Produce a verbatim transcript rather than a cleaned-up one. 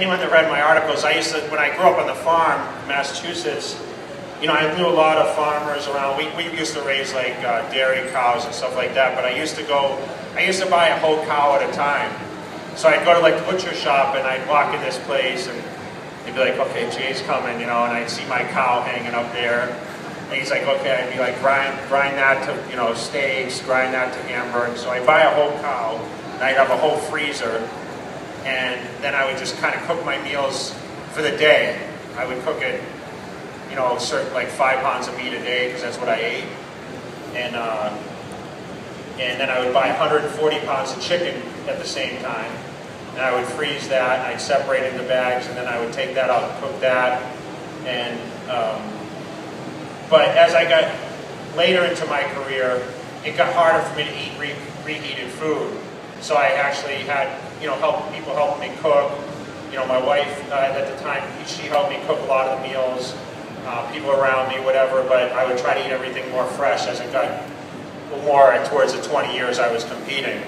anyone that read my articles, I used to, when I grew up on the farm in Massachusetts, you know, I knew a lot of farmers around. We, we used to raise like uh, dairy cows and stuff like that, but I used to go, I used to buy a whole cow at a time. So I'd go to like the butcher shop and I'd walk in this place and they'd be like, okay, Jay's coming, you know, and I'd see my cow hanging up there. And he's like, okay, I'd be like, grind, grind that to, you know, steaks, grind that to hamburgers. So I'd buy a whole cow and I'd have a whole freezer. And then I would just kind of cook my meals for the day. I would cook it, you know, certain, like five pounds of meat a day because that's what I ate. And, uh, and then I would buy one hundred forty pounds of chicken at the same time. And I would freeze that, I'd separate it into bags, and then I would take that out and cook that. And, um, but as I got later into my career, it got harder for me to eat re reheated food. So I actually had, you know, help, people helping me cook. You know, my wife uh, at the time, she helped me cook a lot of the meals, uh, people around me, whatever, but I would try to eat everything more fresh as it got more towards the twenty years I was competing.